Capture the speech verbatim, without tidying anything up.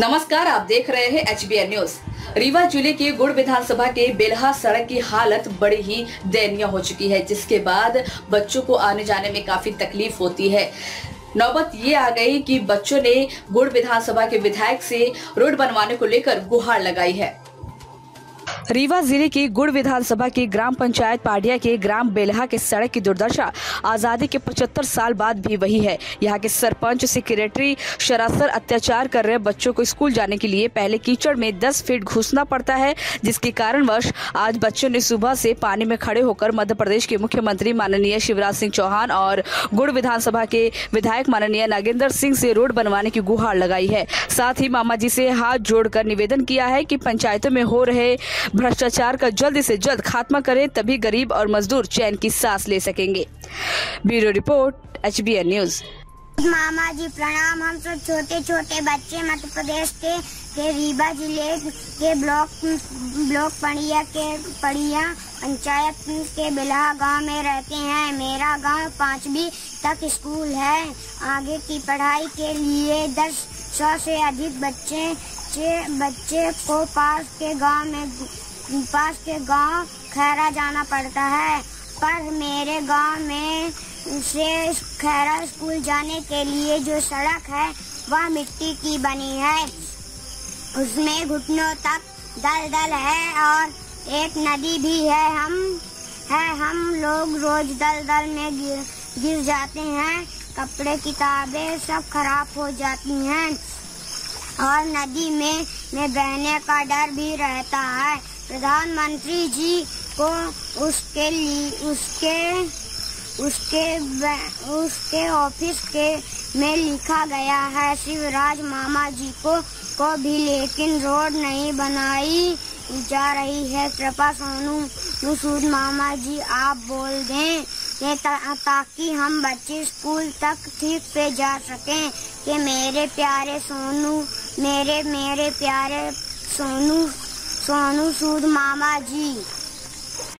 नमस्कार, आप देख रहे हैं H B N news. Rewa जिले के गुड़ विधानसभा के बेलहा सड़क की हालत बड़ी ही दयनीय हो चुकी है, जिसके बाद बच्चों को आने जाने में काफी तकलीफ होती है। नौबत ये आ गई कि बच्चों ने गुड़ विधानसभा के विधायक से रोड बनवाने को लेकर गुहार लगाई है। रीवा जिले के गुड़ विधानसभा के ग्राम पंचायत पाडिया के ग्राम बेलहा के सड़क की दुर्दशा आज़ादी के पचहत्तर साल बाद भी वही है। यहाँ के सरपंच सेक्रेटरी शरासर अत्याचार कर रहे बच्चों को स्कूल जाने के लिए पहले कीचड़ में दस फीट घुसना पड़ता है, जिसके कारणवश आज बच्चों ने सुबह से पानी में खड़े होकर मध्य प्रदेश के मुख्यमंत्री माननीय शिवराज सिंह चौहान और गुड़ विधानसभा के विधायक माननीय नागेंद्र सिंह से रोड बनवाने की गुहार लगाई है। साथ ही मामा जी से हाथ जोड़कर निवेदन किया है कि पंचायतों में हो रहे भ्रष्टाचार का जल्द से जल्द खात्मा करें, तभी गरीब और मजदूर चैन की सांस ले सकेंगे। Bureau report, H B N news. मामा जी प्रणाम। हम सब छोटे छोटे बच्चे मध्य प्रदेश के, के रीवा जिले के ब्लॉक ब्लॉक पाडिया के पाडिया पंचायत के बेलहा गांव में रहते हैं। मेरा गांव पांचवी तक स्कूल है। आगे की पढ़ाई के लिए दस सौ से अधिक बच्चे बच्चे को पास के गांव में पास के गांव खैरा जाना पड़ता है, पर मेरे गांव में से खैरा स्कूल जाने के लिए जो सड़क है वह मिट्टी की बनी है। उसमें घुटनों तक दलदल है और एक नदी भी है। हम है हम लोग रोज दलदल में गिर गिर जाते हैं। कपड़े, किताबें सब खराब हो जाती हैं और नदी में में बहने का डर भी रहता है। प्रधानमंत्री जी को उसके लिए उसके उसके उसके ऑफिस के में लिखा गया है। शिवराज मामा जी को को भी, लेकिन रोड नहीं बनाई जा रही है। कृपा सोनू मसूद मामा जी आप बोल दें ताकि हम बच्चे स्कूल तक ठीक से जा सकें। कि मेरे प्यारे सोनू मेरे मेरे प्यारे सोनू सोनू सूद मामा जी।